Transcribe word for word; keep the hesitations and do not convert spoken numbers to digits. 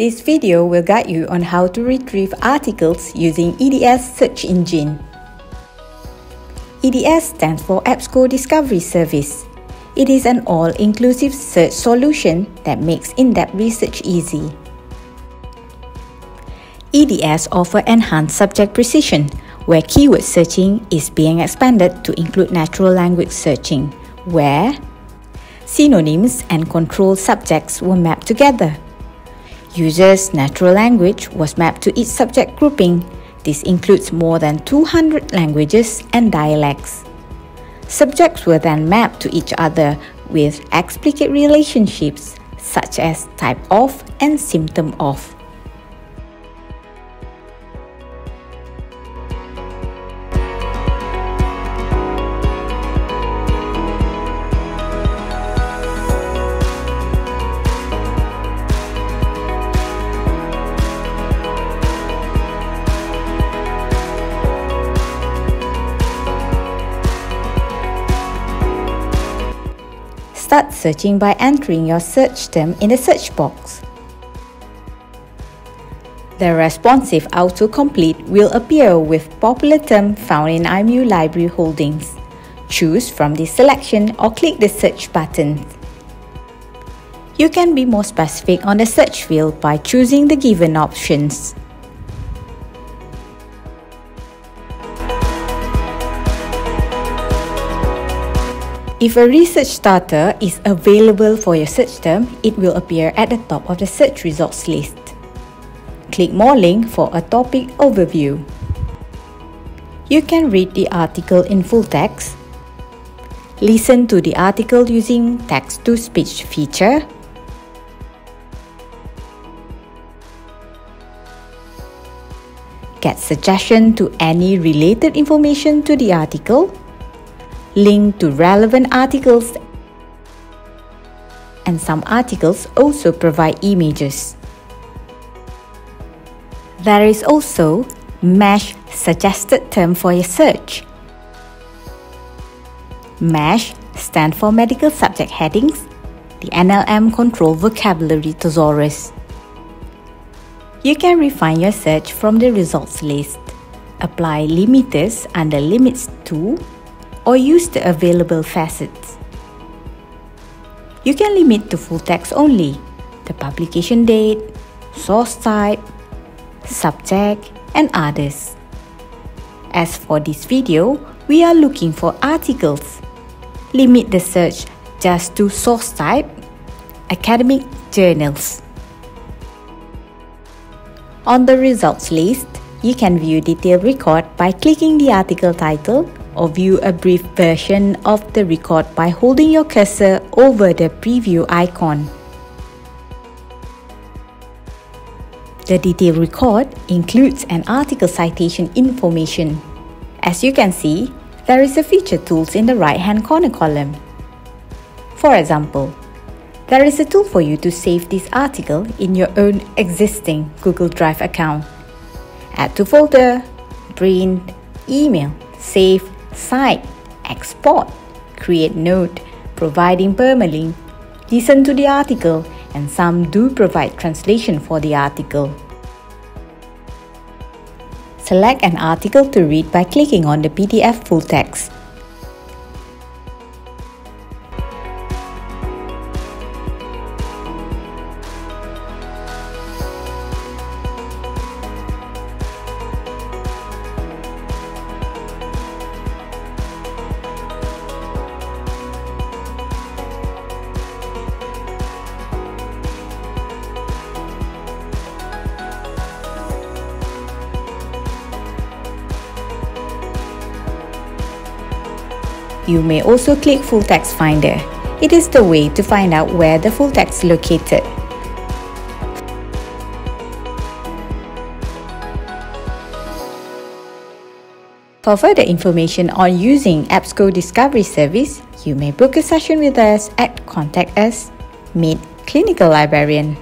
This video will guide you on how to retrieve articles using E D S search engine. E D S stands for EBSCO Discovery Service. It is an all-inclusive search solution that makes in-depth research easy. E D S offers enhanced subject precision, where keyword searching is being expanded to include natural language searching, where synonyms and control subjects were mapped together. Users' natural language was mapped to each subject grouping. This includes more than two hundred languages and dialects. Subjects were then mapped to each other with explicit relationships such as type of and symptom of. Start searching by entering your search term in the search box. The responsive autocomplete will appear with popular term found in I M U Library holdings. Choose from this selection or click the search button. You can be more specific on the search field by choosing the given options. If a research starter is available for your search term, it will appear at the top of the search results list. Click More link for a topic overview. You can read the article in full text, listen to the article using text-to-speech feature, get suggestions to any related information to the article, link to relevant articles, and some articles also provide images. There is also Match Suggested Term for your search. MASH stands for Medical Subject Headings, the N L M Control Vocabulary Thesaurus. You can refine your search from the results list, apply limiters under Limits to, or use the available facets. You can limit to full text only, the publication date, source type, subject, and others. As for this video, we are looking for articles. Limit the search just to source type, academic journals. On the results list, you can view detailed record by clicking the article title, or view a brief version of the record by holding your cursor over the preview icon. The detailed record includes an article citation information. As you can see, there is a feature tools in the right-hand corner column. For example, there is a tool for you to save this article in your own existing Google Drive account. Add to folder, print, email, save, cite, export, create note, providing permalink, listen to the article, and some do provide translation for the article. Select an article to read by clicking on the P D F full text. You may also click Full Text Finder. It is the way to find out where the full text is located. For further information on using EBSCO Discovery Service, you may book a session with us at Contact Us, Meet Clinical Librarian.